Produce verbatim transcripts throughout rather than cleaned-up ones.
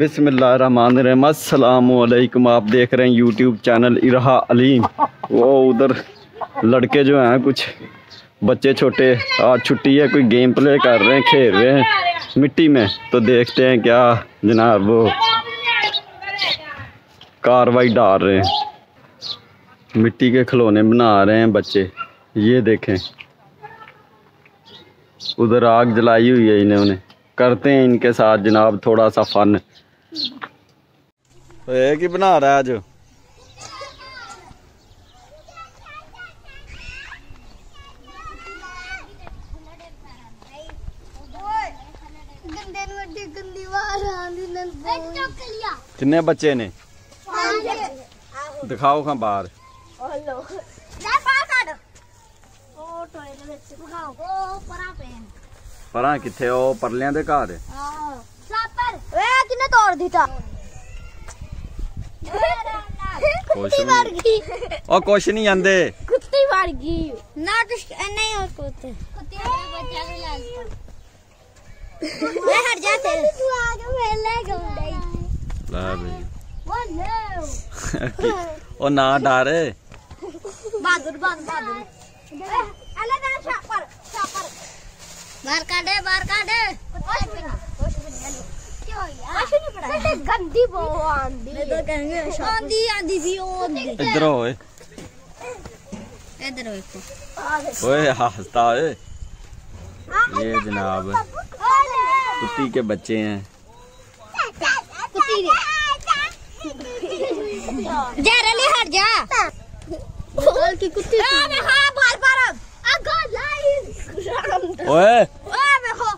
बिस्मिल्लाहिर्रहमानिर्रहीम। अस्सलामुअलैकुम। आप देख रहे हैं यूट्यूब चैनल इरहा अलीम। वो उधर लड़के जो हैं, कुछ बच्चे छोटे, आज छुट्टी है, कोई गेम प्ले कर रहे हैं, खेल रहे हैं मिट्टी में। तो देखते हैं क्या जनाब वो कार्रवाई डाल रहे हैं, मिट्टी के खिलौने बना रहे हैं बच्चे। ये देखें उधर आग जलाई हुई है, इन्होंने करते हैं इनके साथ जनाब थोड़ा सा फन। एक ही बना रहा है जो कितने बच्चे ने दिखाओ खा बाहर परा किथे ओ परलिया दे घर हां सापर ए किने तोड़ दिता कुत्ती मार गई ओ कुछ नहीं आंदे कुत्ती मार गई ना कुछ नहीं और कुत्ते कुत्ते मेरे बच्चा को लाज मैं हट जा तेरे तू आ गया मेले गंदाई ला बे वो लो ओ ना डरे बहादुर बहादुर अल्लाह ना सापर सापर बाहर काटे बाहर काटे कुछ भी नहीं कुछ भी नहीं क्यों यार कुछ नहीं पड़ा बेटे गंदी बो आंधी मैं तो कहेंगे आंधी आंधी भी आंधी इधर हो इधर हो इसको ओए हंसता है ये जनाब कुत्ती के बच्चे हैं कुत्ती ने जा रली हट जा बोल की कुत्ती अरे हां बाल बार ओए ओए देखो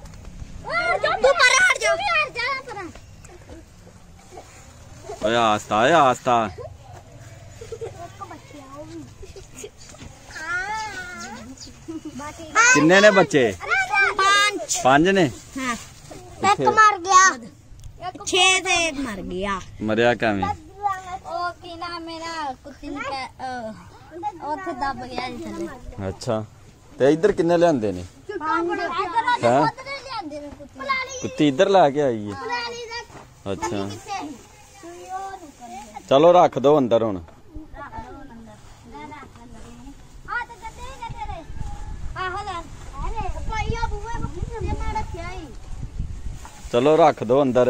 तू परे हट जा ओए आस्ता है आस्ता कितने ने बच्चे पांच पांच ने हां एक मर गया छह थे एक मर गया मरया क्या में ओ की ना मेरा कुत्ते का ओथे दब गया इधर अच्छा ते इधर किन्ने लेंदे ने कुत्ती इधर ला के आई है अच्छा चलो रख दो अंदर हूं चलो रख दो अंदर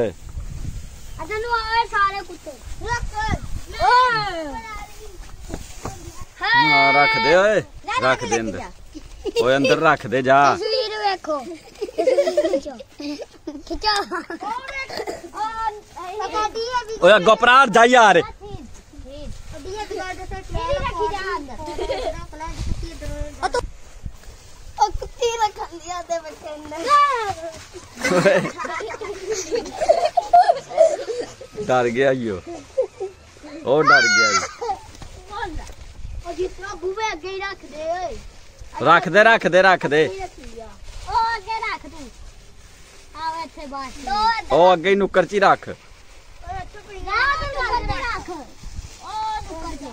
रख दे रख दे अंदर ओए अंदर रख दे जा तस्वीर देखो खिंचो ओए अगो परार जा यार ओ कुत्ती रखा लिया दे बच्चे अंदर डर गया यो ओ डर गया ओ जितना बुवे अगे रख दे ओए रख दे रख दे रख दे ओ आगे रख दे आओ इथे बस ओ आगे नुक्कर ची रख ओ नुक्कर रख ओ नुक्कर दे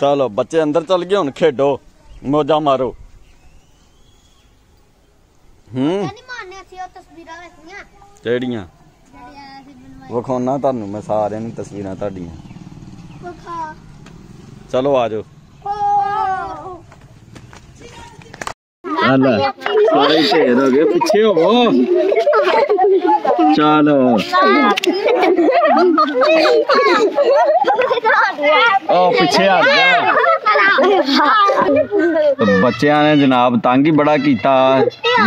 चलो बच्चे अंदर चल गए हूं खेडो मौजा मारो हम्म केड़ियां विखाना तुहानू मैं सारे तस्वीरां तुहाडियां चलो आ जाओ सारे ढेर हो गए पीछे हो चलो ओ पीछे आ गया बच्चों ने जनाब तंग ही बड़ा किया।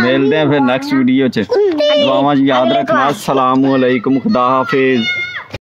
मिलते हैं फिर नेक्स्ट वीडियो च। दुआवां याद रखना। अस्सलामु अलैकुम। खुदा हाफिज।